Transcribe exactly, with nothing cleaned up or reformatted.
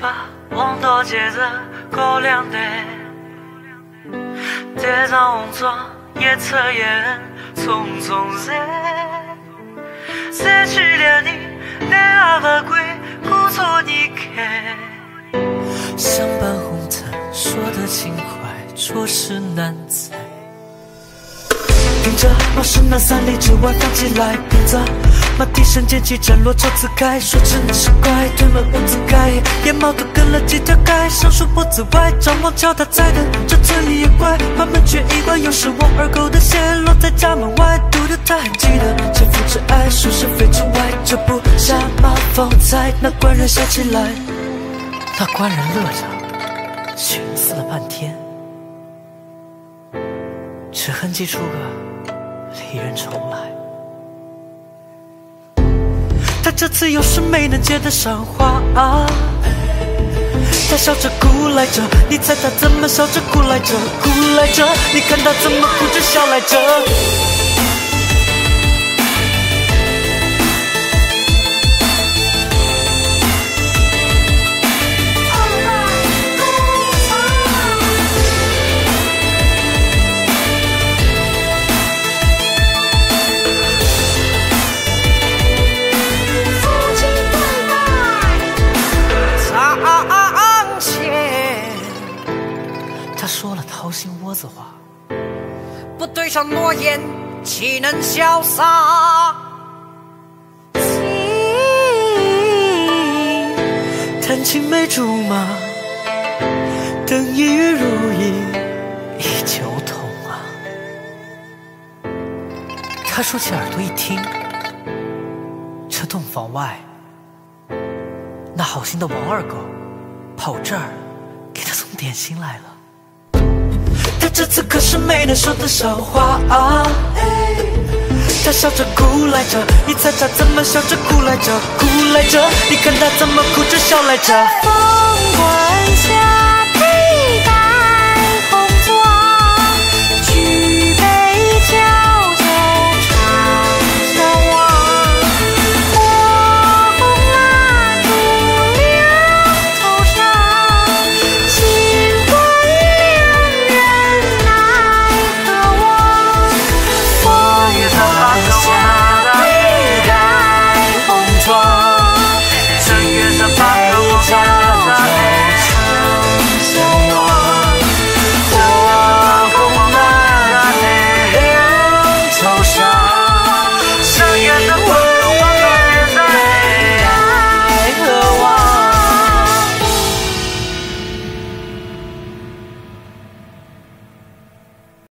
吧，红多结着够亮的，这张红妆也侧眼匆匆热，失去了你，你阿不归，孤注一掷。相伴红尘，说得轻快，着实难猜。凭着冒失那三里之外放起来，凭着马蹄声溅起斩落愁字开，说真是怪，推门无字开，野猫都跟了几条街，上树坡子外，张望桥他在等，这村里也怪，把门却一关，又是我二狗的鞋落在家门外，独留他还记得，潜伏着爱，说是非之外，这不下马方才，那官人笑起来，那官人乐着，寻思了半天，只恨记出个离人重来。 他这次又是没能接得上话啊！他笑着哭来着，你猜他怎么笑着哭来着？哭来着，你看他怎么哭着笑来着？不对上诺言，岂能潇洒？谈青梅竹马，等一日如一，依旧同啊。他竖起耳朵一听，这洞房外，那好心的王二狗跑这儿给他送点心来了。 他这次可是没能说得上话啊！他笑着哭来着，你猜他怎么笑着哭来着？哭来着，你看他怎么哭着笑来着？风管下。